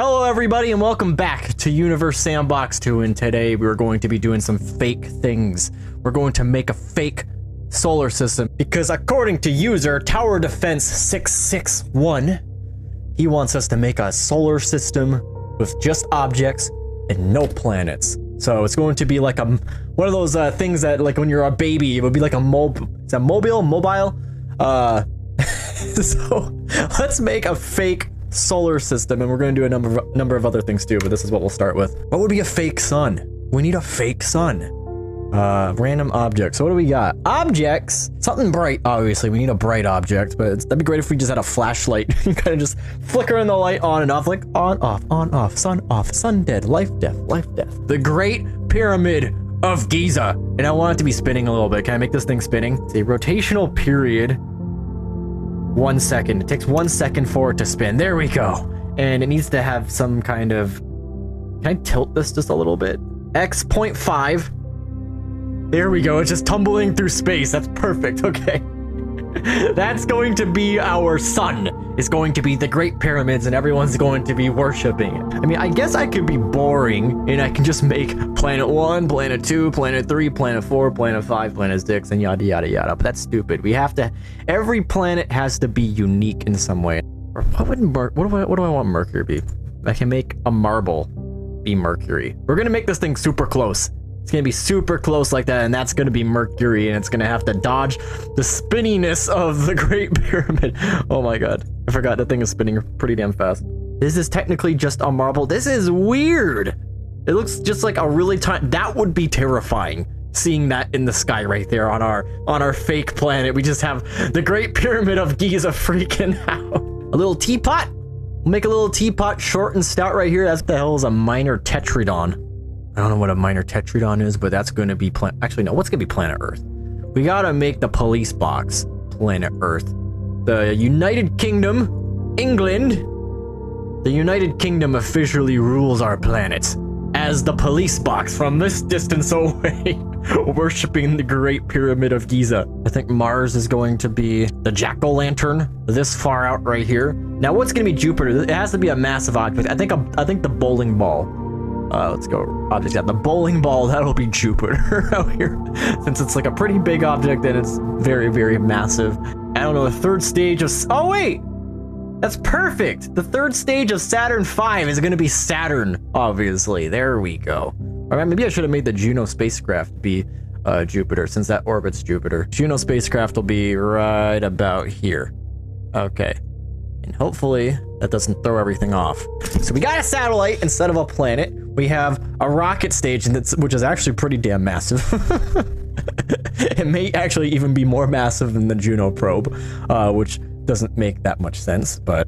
Hello everybody and welcome back to Universe Sandbox 2, and today we're going to be doing some fake things. We're going to make a fake solar system because according to user Tower Defense 661, he wants us to make a solar system with just objects and no planets. So it's going to be like one of those things that like when you're a baby, it would be like a mobile. So let's make a fake solar system, and we're going to do a number of other things too, but this is what we'll start with. What would be a fake sun? We need a fake sun. Random objects. So what do we got? Objects. Something bright. Obviously, we need a bright object, but that'd be great if we just had a flashlight. You kind of just flickering the light on and off, like on, off, on, off, sun, off, sun, dead, life, death, life, death. The Great Pyramid of Giza, and I want it to be spinning a little bit. Can I make this thing spinning? It's a rotational period. 1 second. It takes 1 second for it to spin. There we go. And it needs to have some kind of... Can I tilt this just a little bit? X.5. There we go. It's just tumbling through space. That's perfect. Okay. That's going to be our sun. It's going to be the Great Pyramids, and everyone's going to be worshiping it. I mean, I guess I could be boring, and I can just make planet 1, planet 2, planet 3, planet 4, planet 5, planet 6, and yada, yada, yada. But that's stupid. We have to... Every planet has to be unique in some way. Or what do I want Mercury to be? I can make a marble be Mercury. We're going to make this thing super close. It's going to be super close like that, and that's going to be Mercury, and it's going to have to dodge the spinniness of the Great Pyramid. Oh my god. I forgot that thing is spinning pretty damn fast. This is technically just a marble. This is weird. It looks just like a really tiny... That would be terrifying, seeing that in the sky right there on our fake planet. We just have the Great Pyramid of Giza freaking out. A little teapot. We'll make a little teapot short and stout right here. That's the hell is a minor tetradon. I don't know what a minor tetradon is, but that's going to be planet... Actually, no, what's going to be planet Earth? We got to make the police box planet Earth. The United Kingdom, England. The United Kingdom officially rules our planet as the police box from this distance away, worshipping the Great Pyramid of Giza. I think Mars is going to be the jack-o'-lantern this far out right here. Now, what's going to be Jupiter? It has to be a massive object. I think the bowling ball. Let's go. Object at the bowling ball. That'll be Jupiter out here, since it's like a pretty big object and it's very, very massive. I don't know. The third stage of... Oh wait, that's perfect. The third stage of Saturn V is going to be Saturn. Obviously, there we go. All right, maybe I should have made the Juno spacecraft be Jupiter, since that orbits Jupiter. Juno spacecraft will be right about here. Okay. And hopefully that doesn't throw everything off. So we got a satellite instead of a planet. We have a rocket stage, which is actually pretty damn massive. It may actually even be more massive than the Juno probe, which doesn't make that much sense. But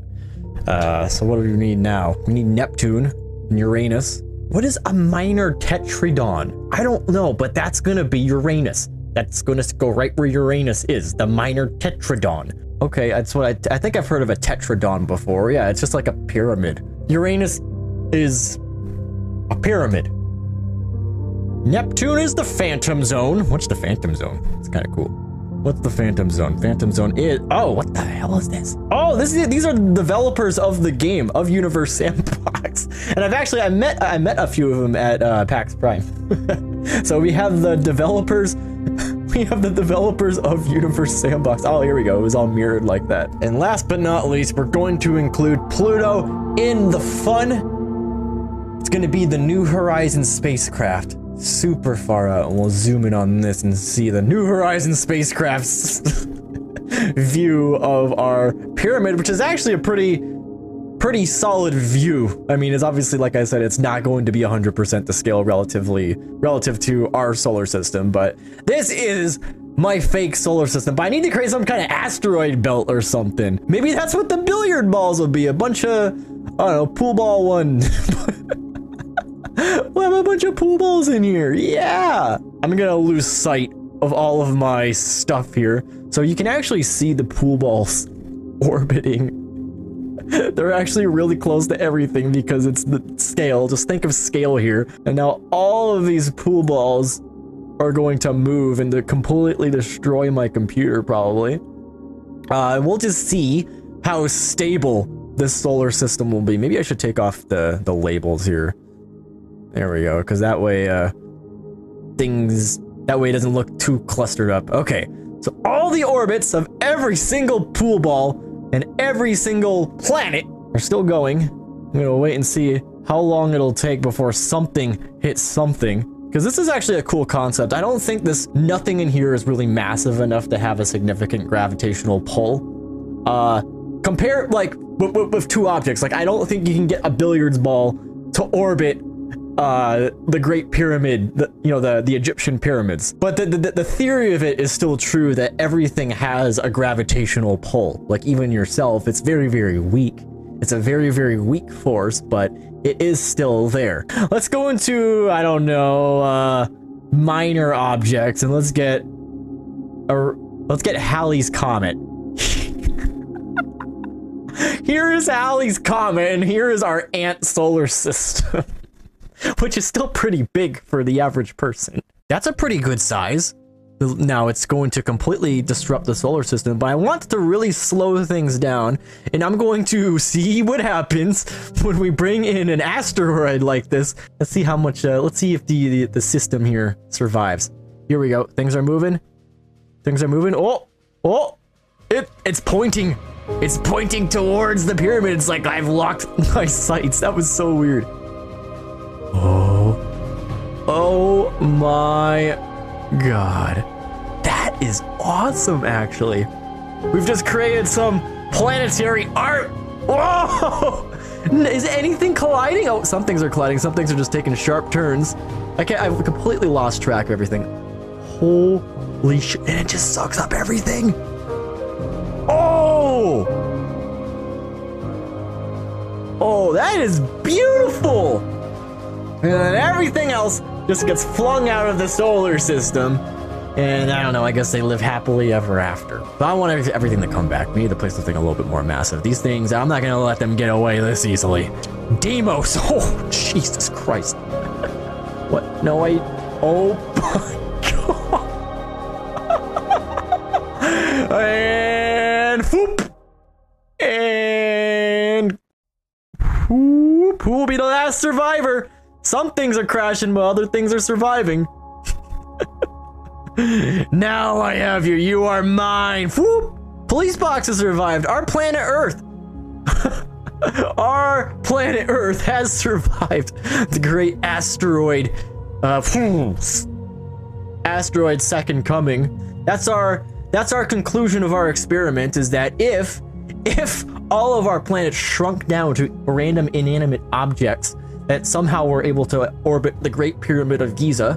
so what do we need now? We need Neptune and Uranus. What is a minor tetradon? I don't know, but that's going to be Uranus. That's going to go right where Uranus is, the minor tetradon. Okay, that's what I think I've heard of a tetradon before. Yeah, it's just like a pyramid. Uranus is a pyramid. Neptune is the phantom zone. What's the phantom zone? It's kind of cool. What's the phantom zone? Phantom zone is... Oh, what the hell is this? Oh, these are the developers of the game, of Universe Sandbox. And I've actually, I met a few of them at PAX Prime. So we have the developers... We have the developers of Universe Sandbox. Oh, here we go. It was all mirrored like that. And last but not least, we're going to include Pluto in the fun. It's going to be the New Horizons spacecraft. Super far out. And we'll zoom in on this and see the New Horizons spacecraft's view of our pyramid, which is actually a pretty solid view. I mean, it's obviously, like I said, it's not going to be 100% to scale relative to our solar system, but this is my fake solar system. But I need to create some kind of asteroid belt or something. Maybe that's what the billiard balls will be. A bunch of, I don't know, pool ball one. We'll have a bunch of pool balls in here. Yeah. I'm gonna lose sight of all of my stuff here. So you can actually see the pool balls orbiting. They're actually really close to everything because it's the scale. Just think of scale here. And now all of these pool balls are going to move and to completely destroy my computer, probably. We'll just see how stable this solar system will be. Maybe I should take off the labels here. There we go, because that way that way it doesn't look too clustered up. Okay, so all the orbits of every single pool ball and every single planet are still going. I'm gonna wait and see how long it'll take before something hits something, because this is actually a cool concept. I don't think this nothing in here is really massive enough to have a significant gravitational pull. Compare like with two objects. Like I don't think you can get a billiards ball to orbit the Great Pyramid, the Egyptian pyramids. But the theory of it is still true that everything has a gravitational pull. Like even yourself, it's very, very weak. It's a very, very weak force, but it is still there. Let's go into, I don't know, minor objects, and let's get Halley's Comet. Here is Halley's Comet, and here is our ant solar system. Which is still pretty big for the average person. That's a pretty good size. Now it's going to completely disrupt the solar system, but I want to really slow things down, and I'm going to see what happens when we bring in an asteroid like this. Let's see how much, let's see if the system here survives. Here we go. Things are moving. Things are moving. Oh, it's pointing. It's pointing towards the pyramid. It's like I've locked my sights. That was so weird. Oh my god. That is awesome, actually. We've just created some planetary art. Whoa! Is anything colliding? Oh, some things are colliding. Some things are just taking sharp turns. I've completely lost track of everything. Holy shit. And it just sucks up everything. Oh! Oh, that is beautiful! And then everything else just gets flung out of the solar system. And I don't know, I guess they live happily ever after. But I want everything to come back. We need to place something a little bit more massive. These things, I'm not going to let them get away this easily. Deimos. Oh, Jesus Christ. What? No, I... Oh, my God. And... Whoop. And... Whoop. Who will be the last survivor? Some things are crashing, but other things are surviving. Now I have you. You are mine. Whoop. Police boxes survived. Our planet Earth. Our planet Earth has survived the great asteroid. Asteroid second coming. That's our conclusion of our experiment, is that if all of our planets shrunk down to random inanimate objects that somehow were able to orbit the Great Pyramid of Giza,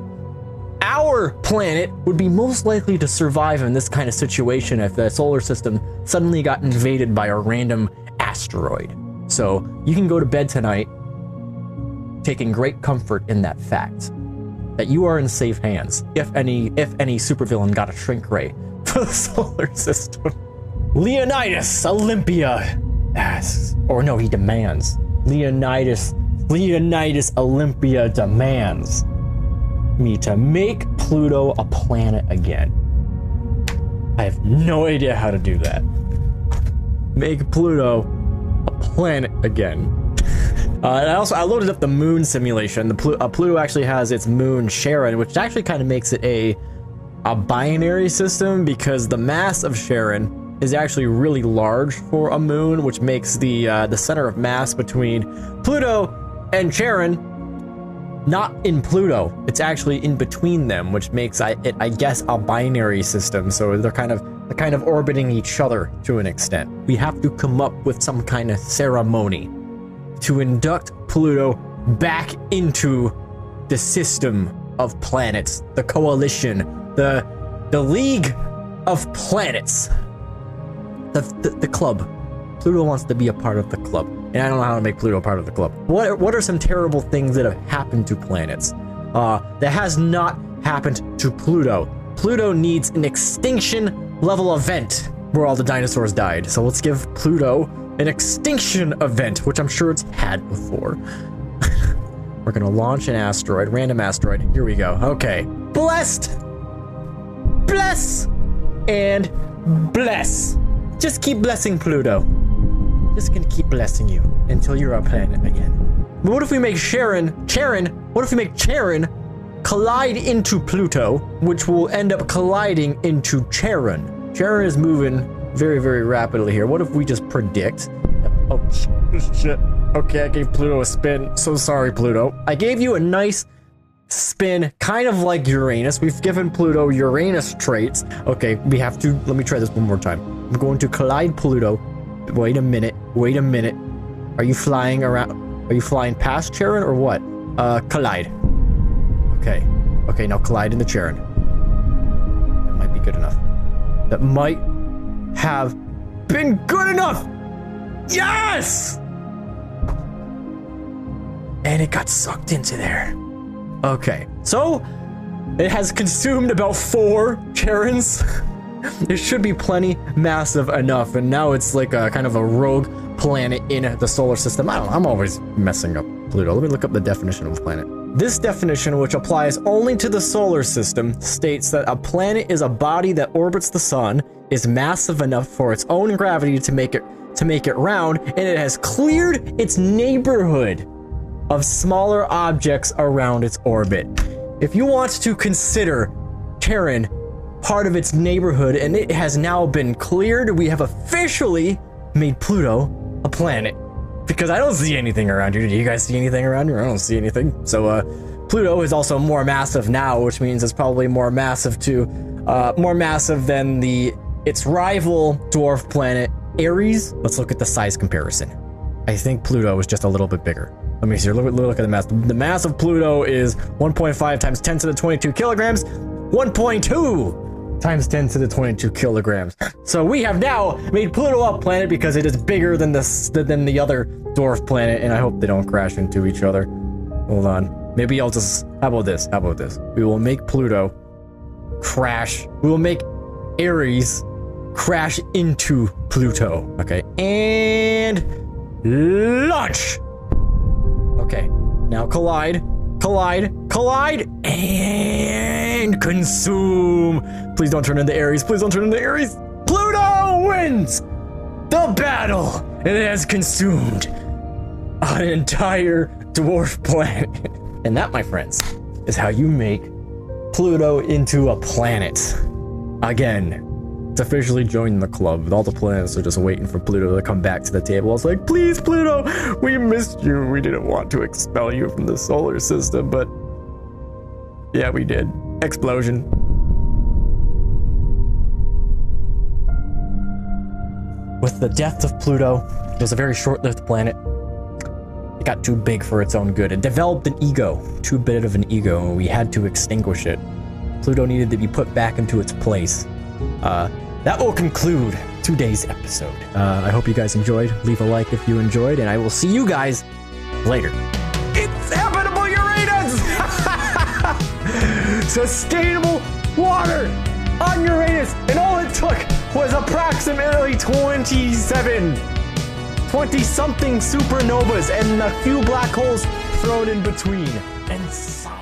our planet would be most likely to survive in this kind of situation if the solar system suddenly got invaded by a random asteroid. So you can go to bed tonight taking great comfort in that fact, that you are in safe hands if any supervillain got a shrink ray for the solar system. Leonidas Olympia asks, or no, he demands. Leonidas Olympia demands me to make Pluto a planet again. I have no idea how to do that. Make Pluto a planet again. And I loaded up the moon simulation. Pluto actually has its moon Charon, which actually kind of makes it a binary system, because the mass of Charon is actually really large for a moon, which makes the center of mass between Pluto and Charon not in Pluto. It's actually in between them, which makes I guess a binary system. So they're kind of orbiting each other to an extent. We have to come up with some kind of ceremony to induct Pluto back into the system of planets, the coalition, the League of Planets, the club. Pluto wants to be a part of the club. And I don't know how to make Pluto part of the club. What are some terrible things that have happened to planets? That has not happened to Pluto. Pluto needs an extinction level event where all the dinosaurs died. So let's give Pluto an extinction event, which I'm sure it's had before. We're gonna launch an asteroid, random asteroid. Here we go. Okay. Blessed. Bless. And bless. Just keep blessing Pluto. This is gonna keep blessing you until you're on planet again. But what if we make Charon collide into Pluto, which will end up colliding into Charon? Charon is moving very, very rapidly here. What if we just predict? Oh, shit. Okay, I gave Pluto a spin. So sorry, Pluto. I gave you a nice spin, kind of like Uranus. We've given Pluto Uranus traits. Okay, we have to, let me try this one more time. I'm going to collide Pluto. Wait a minute, wait a minute. Are you flying around? Are you flying past Charon or what? Collide. Okay. Okay, now collide into Charon. That might be good enough. That might have been good enough! Yes! And it got sucked into there. Okay, so it has consumed about 4 Charons. It should be plenty massive enough, and now it's like a kind of a rogue planet in the solar system. I don't know, I'm always messing up Pluto. Let me look up the definition of a planet. This definition, which applies only to the solar system, states that a planet is a body that orbits the sun, is massive enough for its own gravity to make it round, and it has cleared its neighborhood of smaller objects around its orbit. If you want to consider Charon part of its neighborhood, and it has now been cleared, we have officially made Pluto a planet. Because I don't see anything around here. Do you guys see anything around here? I don't see anything. So Pluto is also more massive now, which means it's probably more massive too, more massive than its rival dwarf planet Eris. Let's look at the size comparison. I think Pluto is just a little bit bigger. Let me see. Look at the mass. The mass of Pluto is 1.5 times 10 to the 22 kilograms. 1.2 times 10 to the 22 kilograms. So we have now made Pluto a planet because it is bigger than the other dwarf planet. And I hope they don't crash into each other. Hold on. Maybe I'll just. How about this? How about this? We will make Pluto crash. We will make Eris crash into Pluto. Okay. And launch. Okay, now collide, and consume. Please don't turn into Aries. Please don't turn into Aries. Pluto wins the battle, and it has consumed an entire dwarf planet. And that, my friends, is how you make Pluto into a planet. Again, it's officially joined the club. All the planets are just waiting for Pluto to come back to the table. I was like, please, Pluto, we missed you. We didn't want to expel you from the solar system, but yeah, we did. Explosion. With the death of Pluto, it was a very short-lived planet. It got too big for its own good. It developed an ego, too big of an ego, and we had to extinguish it. Pluto needed to be put back into its place. That will conclude today's episode. I hope you guys enjoyed. Leave a like if you enjoyed, and I will see you guys later. It's habitable Uranus! Sustainable water on Uranus, and all it took was approximately 20-something supernovas and a few black holes thrown in between. And